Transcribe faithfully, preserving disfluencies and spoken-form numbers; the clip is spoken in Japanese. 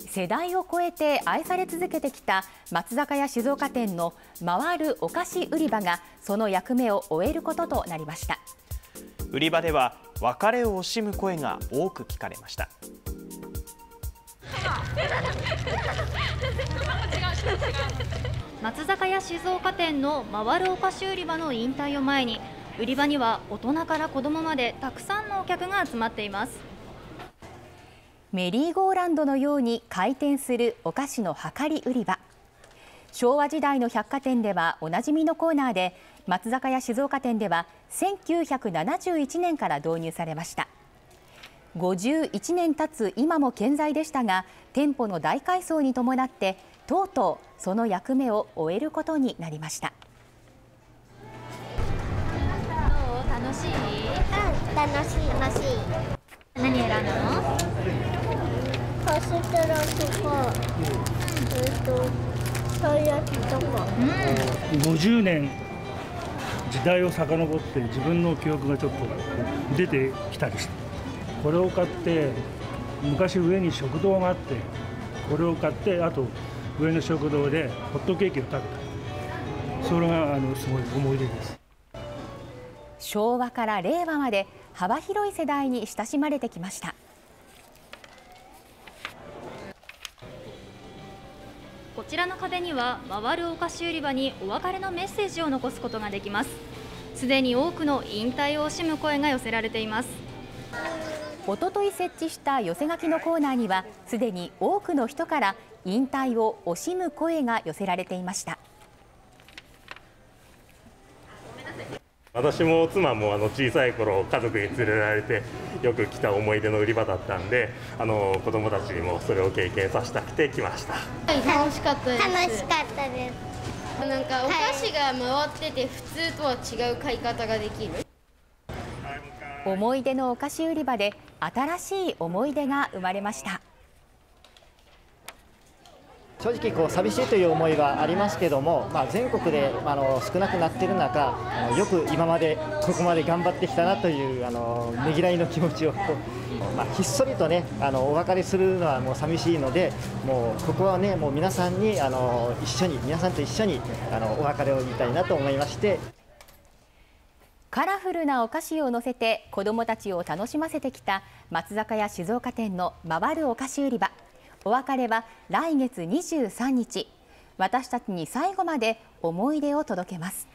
世代を超えて愛され続けてきた松坂屋静岡店の回るお菓子売り場がその役目を終えることとなりました。売り場では別れを惜しむ声が多く聞かれました。松坂屋静岡店の回るお菓子売り場の引退を前に、売り場には大人から子どもまでたくさんのお客が集まっています。メリーゴーランドのように回転するお菓子の量り売り場。昭和時代の百貨店ではおなじみのコーナーで、松坂屋静岡店ではせんきゅうひゃくななじゅういちねんから導入されました。ごじゅういちねん経つ今も健在でしたが、店舗の大改装に伴ってとうとうその役目を終えることになりました。どう？楽しい？うん、楽しい楽しい。何選ぶの？カステラとか、えっとたい焼きとか。うん。ごじゅうねん時代を遡って自分の記憶がちょっと出てきたりして、これを買って昔上に食堂があって。これを買って、あと上の食堂でホットケーキを食べた。それがあのすごい思い出です。昭和から令和まで幅広い世代に親しまれてきました。こちらの壁には回るお菓子売り場にお別れのメッセージを残すことができます。すでに多くの引退を惜しむ声が寄せられています。おととい設置した寄せ書きのコーナーには、すでに多くの人から引退を惜しむ声が寄せられていました。私も妻もあの小さい頃家族に連れられてよく来た思い出の売り場だったんで、あの子供たちにもそれを経験させたくて来ました。楽しかったです。楽しかったです。なんかお菓子が回ってて普通とは違う買い方ができる。思い出のお菓子売り場で新しい思い出が生まれました。正直こう寂しいという思いはありますけども、まあ、全国であの少なくなっている中、よく今までここまで頑張ってきたなというあのねぎらいの気持ちをこう、まあ、ひっそりとねあのお別れするのはもう寂しいので、もうここはねもう皆さんにあの一緒に皆さんと一緒にあのお別れを言いたいなと思いまして。カラフルなお菓子を乗せて子どもたちを楽しませてきた松坂屋静岡店の回るお菓子売り場。お別れは来月にじゅうさんにち、私たちに最後まで思い出を届けます。